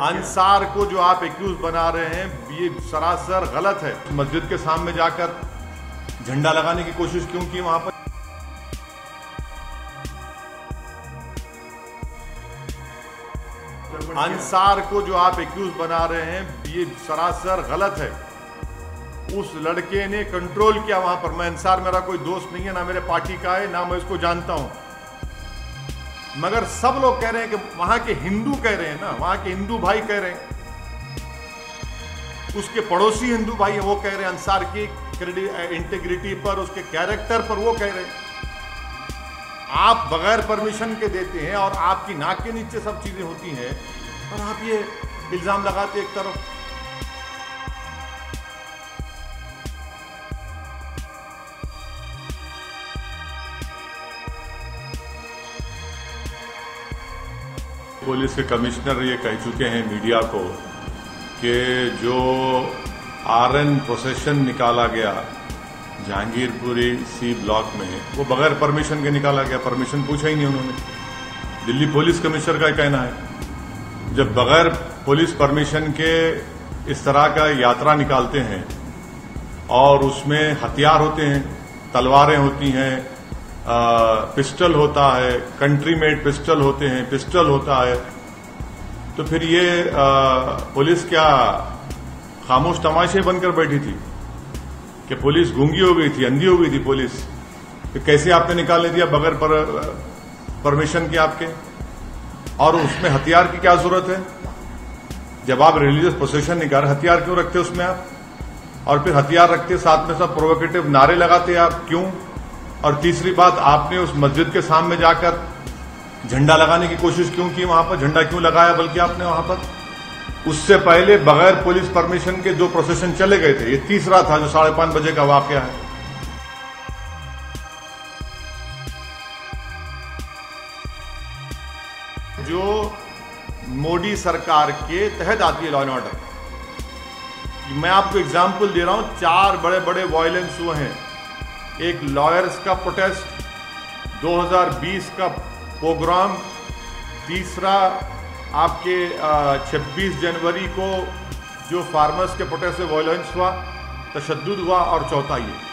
अंसार को जो आप एक्यूज बना रहे हैं ये सरासर गलत है। मस्जिद के सामने जाकर झंडा लगाने की कोशिश क्यों की वहां पर? अंसार को जो आप एक्यूज बना रहे हैं ये सरासर गलत है। उस लड़के ने कंट्रोल किया वहां पर। मैं अंसार मेरा कोई दोस्त नहीं है, ना मेरे पार्टी का है, ना मैं उसको जानता हूं, मगर सब लोग कह रहे हैं कि वहां के हिंदू कह रहे हैं ना, वहां के हिंदू भाई कह रहे हैं, उसके पड़ोसी हिंदू भाई हैं, वो कह रहे हैं अंसार की इंटीग्रिटी पर, उसके कैरेक्टर पर वो कह रहे हैं। आप बगैर परमिशन के देते हैं और आपकी नाक के नीचे सब चीजें होती हैं और आप ये इल्जाम लगाते एक तरफ। पुलिस के कमिश्नर ये कह चुके हैं मीडिया को कि जो आरएन प्रोसेशन निकाला गया जहांगीरपुरी सी ब्लॉक में, वो बगैर परमिशन के निकाला गया। परमिशन पूछा ही नहीं उन्होंने। दिल्ली पुलिस कमिश्नर का कहना है जब बगैर पुलिस परमिशन के इस तरह का यात्रा निकालते हैं और उसमें हथियार होते हैं, तलवारें होती हैं, पिस्टल होता है, कंट्री मेड पिस्टल होते हैं, पिस्टल होता है, तो फिर ये पुलिस क्या खामोश तमाशे बनकर बैठी थी कि पुलिस गूंगी हो गई थी, अंधी हो गई थी पुलिस? तो कैसे आपने निकाल दिया बगैर परमिशन के आपके? और उसमें हथियार की क्या जरूरत है? जब आप रिलीजियस प्रोसेशन निकाल, हथियार क्यों रखते उसमें आप? और फिर हथियार रखते साथ में सब प्रोवोकेटिव नारे लगाते आप क्यों? और तीसरी बात, आपने उस मस्जिद के सामने जाकर झंडा लगाने की कोशिश क्यों की वहां पर? झंडा क्यों लगाया? बल्कि आपने वहां पर उससे पहले बगैर पुलिस परमिशन के जो प्रोसेशन चले गए थे, ये तीसरा था जो 5:30 बजे का वाकया है। जो मोदी सरकार के तहत आती है लॉ एंड ऑर्डर, मैं आपको एग्जाम्पल दे रहा हूं। 4 बड़े बड़े वायलेंस हुए हैं, एक लॉयर्स का प्रोटेस्ट, 2020 का प्रोग्राम, तीसरा आपके 26 जनवरी को जो फार्मर्स के प्रोटेस्ट से वायलेंस हुआ, तशद्दुद हुआ, और चौथा ये